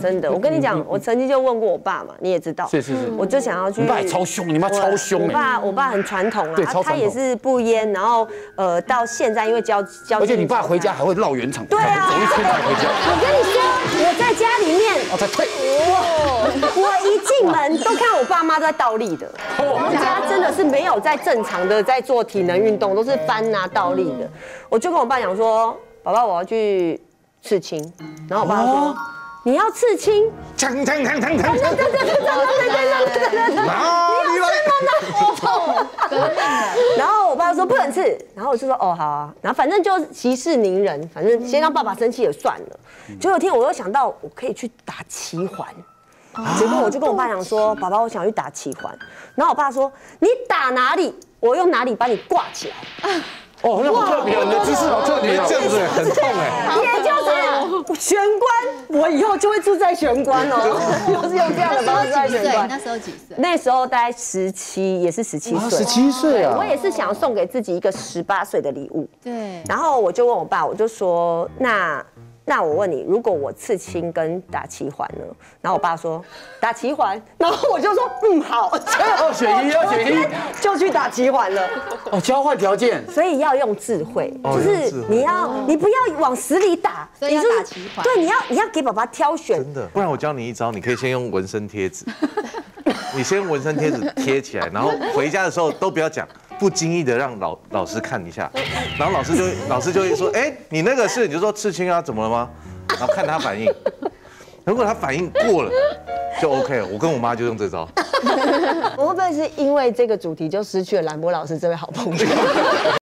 真的，我跟你讲，我曾经就问过我爸嘛，你也知道，是，我就想要去。你爸也超凶，你妈超凶。我爸很传统啊，他也是不烟，然后到现在因为而且你爸回家还会绕圆场，对啊，走一圈才回家。我跟你说，我在家里面，我才退，我一进门都看我爸妈都在倒立的，我们家真的是没有在正常的在做体能运动，都是翻啊倒立的。我就跟我爸讲说，爸爸我要去刺青，然后我爸说。 你要刺青？对，然后我爸说不能刺，然后我就说哦好啊，然后反正就息事宁人，反正先让爸爸生气也算了。结果有一天我又想到我可以去打七环，结果我就跟我爸讲说，爸爸我想去打七环，然后我爸说你打哪里，我用哪里把你挂起来。 哦，那好特别，你的姿势好特别，这样子很痛哎。也就是玄关，我以后就会住在玄关哦，就是用这样的方式在玄关。那时候几岁？那时候大概17，也是17岁。17岁啊！我也是想送给自己一个18岁的礼物。对。然后我就问我爸，我就说，那我问你，如果我刺青跟打七环呢？然后我爸说打七环，然后我就说嗯好，2选1，就去打七环了。哦，交换条件，所以要用智慧，就是你不要往死里打，你就打七环。对，你要给爸爸挑选。真的，不然我教你一招，你可以先用纹身贴纸，你先用纹身贴纸贴起来，然后回家的时候都不要讲。 不经意的让老师看一下，然后老师就会说，哎，你那个是你就说刺青啊，怎么了吗？然后看他反应，如果他反应过了，就 OK 了。我跟我妈就用这招。我会不会是因为这个主题就失去了兰波老师这位好朋友？